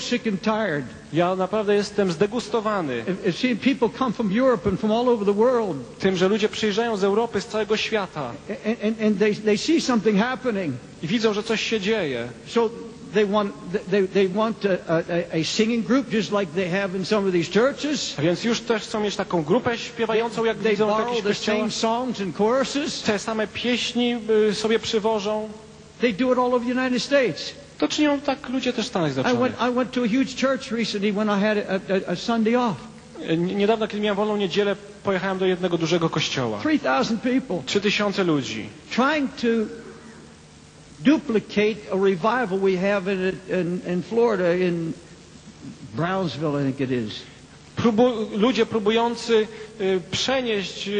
sick and tired. Ja naprawdę jestem zdegustowany. People come from Europe and from all over the world. Tym, że ludzie przyjeżdżają z Europy, z całego świata. And they see something happening. I widzą, że coś się dzieje. So they want a singing group just like they have in some of these churches. Więc już też chcą mieć taką grupę śpiewającą, jak widzą w jakichś kościołach. They borrow the same songs and choruses. Te same pieśni sobie przywożą. They do it all over the United States. To czynią tak ludzie też w Stanach Zjednoczonych. I went to a huge church recently when I had a Sunday off. Niedawno, kiedy miałem wolną niedzielę, pojechałem do jednego dużego kościoła. 3000 ludzi. Trying to duplicate a revival we have in Florida, in Brownsville, I think it is. Ludzie próbujący przenieść,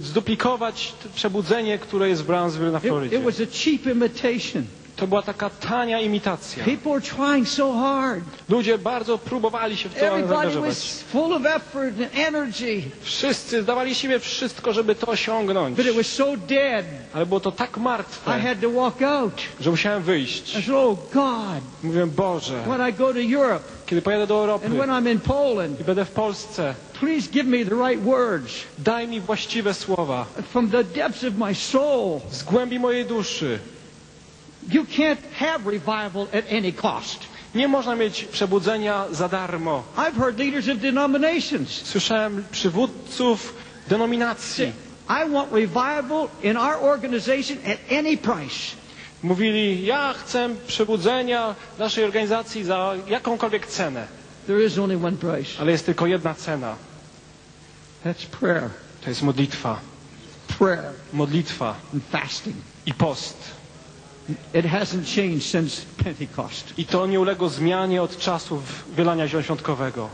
zduplikować przebudzenie, które jest w Brownsville na Florydzie. It was a cheap imitation. To była taka tania imitacja. People were trying so hard. Ludzie bardzo próbowali się w to zaangażować. Everybody was full of effort and energy. Wszyscy dawali siebie wszystko, żeby to osiągnąć. But it was so dead. Ale było to tak martwe. I had to walk out. Że musiałem wyjść. I said, oh God. Mówiłem, Boże. When I go to Europe. Kiedy pojadę do Europy. And when I'm in Poland. I będę w Polsce. Please give me the right words. Daj mi właściwe słowa. From the depths of my soul. Z głębi mojej duszy. You can't have revival at any cost. Nie można mieć przebudzenia za darmo. I've heard leaders of denominations. Słyszałem przywódców denominacji. I want revival in our organization at any price. Mówili, ja chcę przebudzenia naszej organizacji za jakąkolwiek cenę. There is only one price. Ale jest tylko jedna cena. That's prayer. To jest modlitwa. Prayer. Modlitwa. And fasting. I post. It hasn't changed since Pentecost. I to nie uległo zmianie od czasów wylania świątkowego.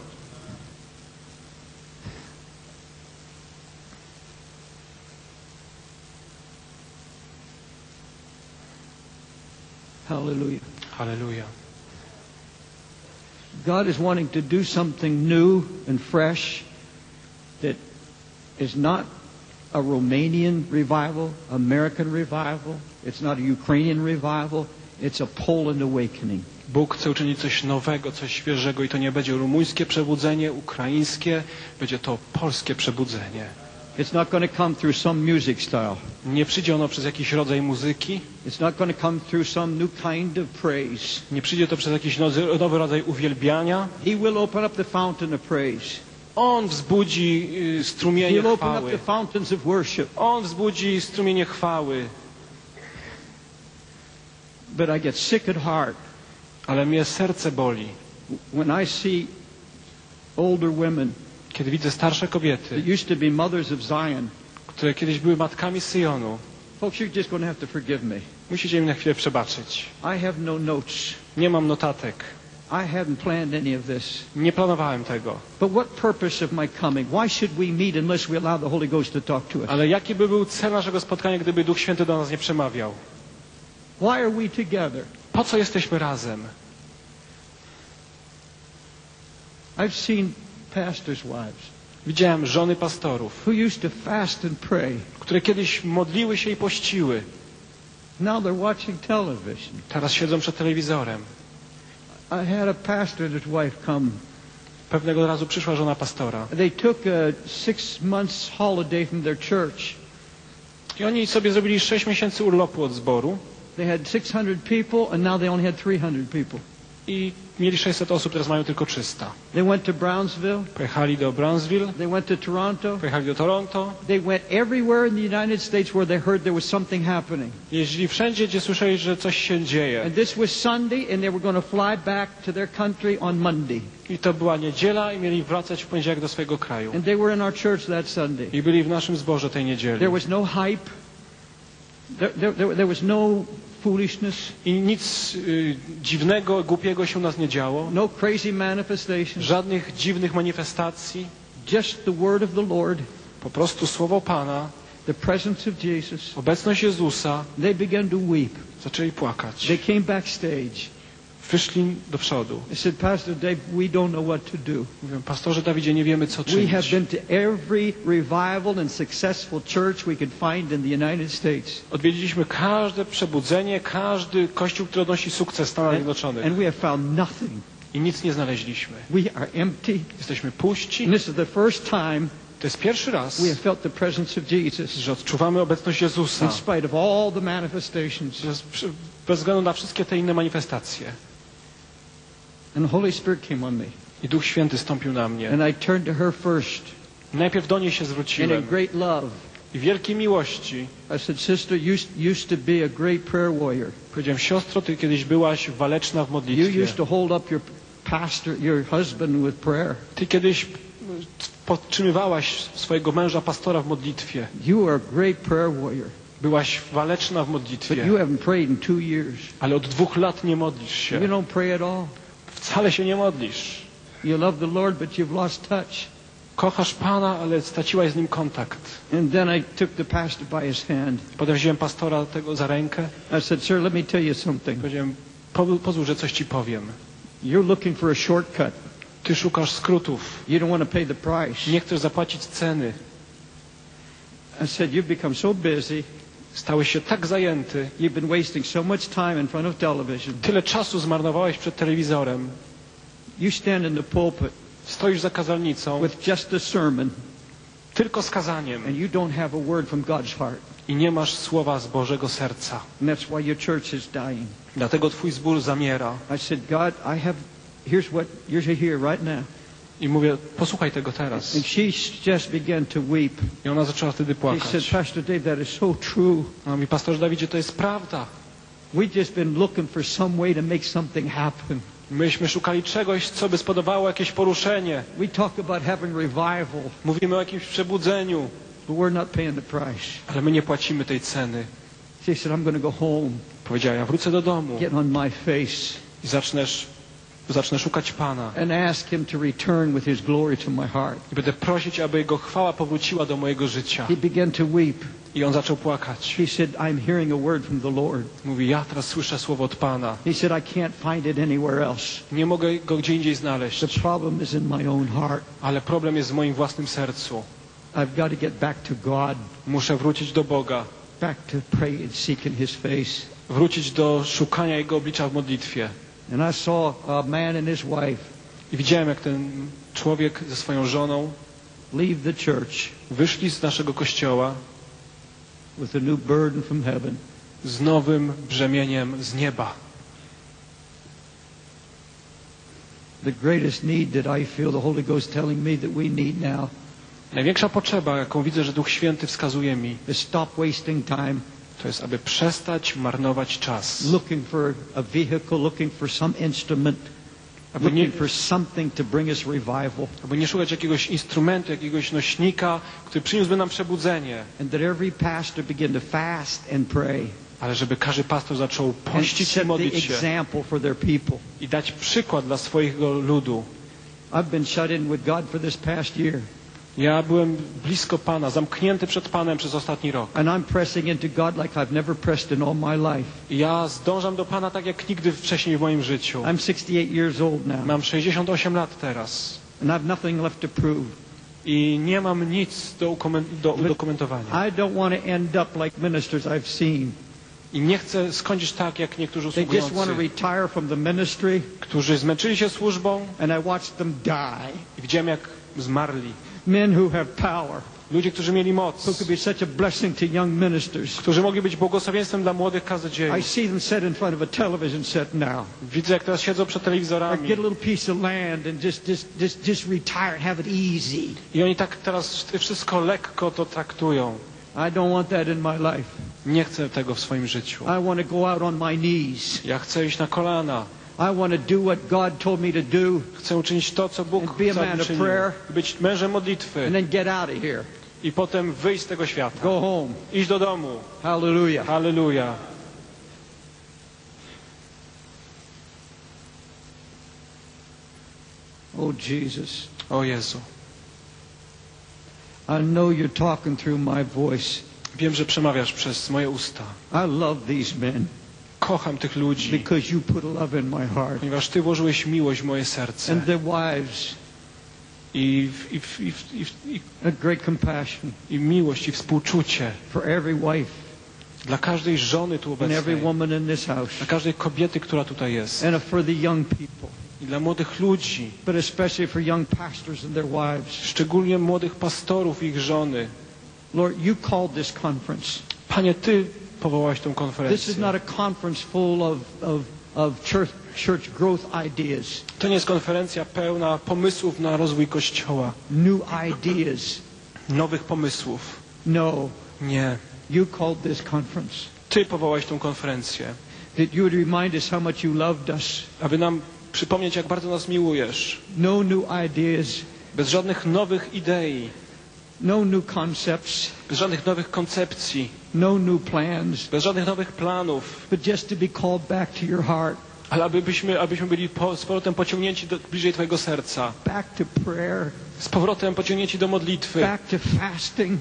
Hallelujah. Hallelujah. God is wanting to do something new and fresh that is not a Romanian revival, American revival. It's not a Ukrainian revival, it's a Poland awakening. Bóg chce uczynić coś nowego, coś świeżego, i to nie będzie rumuńskie przebudzenie, ukraińskie, będzie to polskie przebudzenie. It's not going to come through some music style. Nie przyjdzie ono przez jakiś rodzaj muzyki. It's not going to come through some new kind of praise. Nie przyjdzie to przez jakiś nowy rodzaj uwielbiania. He will open up the fountain of praise. On wzbudzi strumienie chwały. He will open up the fountains of worship. On wzbudzi strumienie chwały. But I get sick at heart. Ale mnie serce boli. When I see older women, kiedy widzę starsze kobiety, that used to be mothers of Zion, które kiedyś były matkami Syjonu. Folks, you're just going to have to forgive me. Musicie mi na chwilę przebaczyć. I have no notes. Nie mam notatek. I hadn't planned any of this. Nie planowałem tego. But what purpose of my coming? Why should we meet unless we allow the Holy Ghost to talk to us? Ale jaki by był cel naszego spotkania, gdyby Duch Święty do nas nie przemawiał? Why are we together? Po co jesteśmy razem? I've seen pastors' wives. Widziałem żony pastorów, who used to fast and pray. Które kiedyś modliły się i pościły. Now they're watching television. Teraz siedzą przed telewizorem. I had a pastor and his wife come. Pewnego razu przyszła żona pastora. They took a 6 months holiday from their church. I oni sobie zrobili 6 miesięcy urlopu od zboru. They had 600 people and now they only had 300 people. I mieli 600 osób, teraz mają tylko 300. They went to Brownsville. Pojechali do Brownsville. They went to Toronto. Pojechali do Toronto. They went everywhere in the United States where they heard there was something happening. Jeździli wszędzie, gdzie słyszeli, że coś się dzieje. And this was Sunday and they were going to fly back to their country on Monday. I to była niedziela i mieli wracać w poniedziałek do swojego kraju. And they were in our church that Sunday. I byli w naszym zborze tej niedzieli. There was no hype. There was no foolishness. I nic dziwnego, głupiego się u nas nie działo. No crazy manifestations. Żadnych dziwnych manifestacji. Just the word of the Lord. Po prostu słowo Pana. The presence of Jesus. Obecność Jezusa. They began to weep. Zaczęli płakać. They came backstage. Wyszli do przodu. I said, Pastor Dave, we don't know what to do. Mówiłem, pastorze Dawidzie, nie wiemy co czynić. We have been to every revival and successful church we could find in the United States. Odwiedziliśmy każde przebudzenie, każdy kościół, który odnosi sukces w Stanach Zjednoczonych. And we have found nothing. I nic nie znaleźliśmy. We are empty. Jesteśmy puści. And this is the first time to jest pierwszy raz, we have felt the presence of Jesus, że odczuwamy obecność Jezusa. In spite of all the manifestations, bez względu na wszystkie te inne manifestacje. And the Holy Spirit came on me. I Duch Święty stąpił na mnie. And I turned to her first. Najpierw do niej się zwróciłem. And in great love. I wielkiej miłości. I said, sister, you used to be a great prayer warrior. Powiedziałem, siostro, ty kiedyś byłaś waleczna w modlitwie. You used to hold up your pastor, your husband with prayer. Ty kiedyś podtrzymywałaś swojego męża pastora w modlitwie. You are a great prayer warrior. Byłaś waleczna w modlitwie. But you haven't prayed in 2 years. Ale od 2 lat nie modlisz się. You don't pray at all. Wcale się nie modlisz. You love the Lord, but you've lost touch. Kochasz Pana, ale straciłaś z nim kontakt. And then I took the pastor by his hand. Potem wziąłem pastora tego za rękę. I said, sir, let me tell you something. Powiedziałem, pozwól, że coś ci powiem. You're looking for a shortcut. Ty szukasz skrótów. You don't want to pay the price. Nie chcesz zapłacić ceny. I said, you've become so busy. Stałeś się tak zajęty. You've been wasting so much time in front of television. Tyle czasu zmarnowałeś przed telewizorem. You stand in the pulpit. Stoisz za kazalnicą with just a sermon, tylko z kazaniem, and you don't have a word from God's heart. I nie masz słowa z Bożego serca. And that's why your church is dying. Dlatego twój zbór zamiera. I said, God, I have. Here's what you're here right now. I mówię, posłuchaj tego teraz. And she just began to weep. I ona zaczęła wtedy płakać. She said, Pastor Dave, that is so true. A mi pastorze Dawidzie, to jest prawda. We've just been looking for some way to make something happen. Myśmy szukali czegoś, co by spodobało jakieś poruszenie. We talk about having revival. Mówimy o jakimś przebudzeniu. But we're not paying the price. Ale my nie płacimy tej ceny. She said, I'm going to go home. Powiedziała, ja wrócę do domu. Get on my face. I zacznę szukać Pana. And ask him to return with his glory to my heart. I będę prosić, aby Jego chwała powróciła do mojego życia. He began to weep. I on zaczął płakać. He said, I'm hearing a word from the Lord. Mówi, ja teraz słyszę słowo od Pana. He said, I can't find it anywhere else. Nie mogę go gdzie indziej znaleźć. The problem is in my own heart. Ale problem jest w moim własnym sercu. I've got to get back to God. Muszę wrócić do Boga. Back to pray and seek in His face. Wrócić do szukania Jego oblicza w modlitwie. And I saw a man and his wife. I widziałem, jak ten człowiek ze swoją żoną leave the church. Wyszli z naszego kościoła. With a new burden from heaven. Z nowym brzemieniem z nieba. The greatest need that I feel the Holy Ghost telling me that we need now. Największa potrzeba, jaką widzę, że Duch Święty wskazuje mi. To stop wasting time. To jest, aby przestać marnować czas. Looking for a vehicle, looking for some instrument, looking for something to bring us revival. Aby nie szukać jakiegoś instrumentu, jakiegoś nośnika, który przyniósłby nam przebudzenie. And that every pastor begin to fast and pray. Ale żeby każdy pastor zaczął pościć i modlić się. Example for their people. I dać przykład dla swojego ludu. I've been shut in with God for this past year. Ja byłem blisko Pana, zamknięty przed Panem przez ostatni rok. And I'm pressing into God like I've never pressed in all my life. Ja zdążam do Pana tak jak nigdy wcześniej w moim życiu. I'm 68 years old now. Mam 68 lat teraz. And I've nothing left to prove. I nie mam nic do udokumentowania. I don't want to end up like ministers I've seen. I nie chcę skończyć tak jak niektórzy usługujący, którzy zmęczyli się służbą. And I watched them die. I widziałem, jak zmarli. Men who have power, ludzie, którzy mieli moc, who could be such a blessing to young ministers, którzy mogli być błogosławieństwem dla młodych kaznodziei. I see them sit in front of a television set now. Widzę, jak teraz siedzą przed telewizorami. I get a little piece of land and just retire and have it easy. I oni tak teraz wszystko lekko to traktują. I don't want that in my life. Nie chcę tego w swoim życiu. I want to go out on my knees. Ja chcę iść na kolana. I want to do what God told me to do. Chcę uczynić to, co Bóg chce mi czynić. Być mężem modlitwy. And then get out of here. I potem wyjść z tego świata. Go home. Idź do domu. Hallelujah. Hallelujah. Oh Jesus. O Jezu. I know you're talking through my voice. Wiem, że przemawiasz przez moje usta. I love these men. Kocham tych ludzi. Because you put love in my heart. Ponieważ Ty włożyłeś miłość w moje serce. And their wives. A great compassion. I miłość i współczucie. For every wife. Dla każdej żony tu obecnej. And every woman in this house. Dla każdej kobiety, która tutaj jest. And for the young people. I dla młodych ludzi, but especially for young pastors and their wives. Szczególnie młodych pastorów i ich żony. Lord, you called this conference. Panie, Ty powołałeś tę konferencję. This is not a conference full of church growth ideas. To nie jest konferencja pełna pomysłów na rozwój kościoła. New ideas. Nowych pomysłów. No. Nie. You called this conference. Ty powołałeś tę konferencję. That you would remind us how much you loved us. Aby nam przypomnieć, jak bardzo nas miłujesz. No new ideas. Bez żadnych nowych idei. No new concepts. Bez żadnych nowych koncepcji. No new plans. Bez żadnych nowych planów. But just to be called back to your heart. Ale abyśmy byli z powrotem pociągnięci bliżej Twojego serca. Back to prayer. Z powrotem pociągnięci do modlitwy. Back to fasting.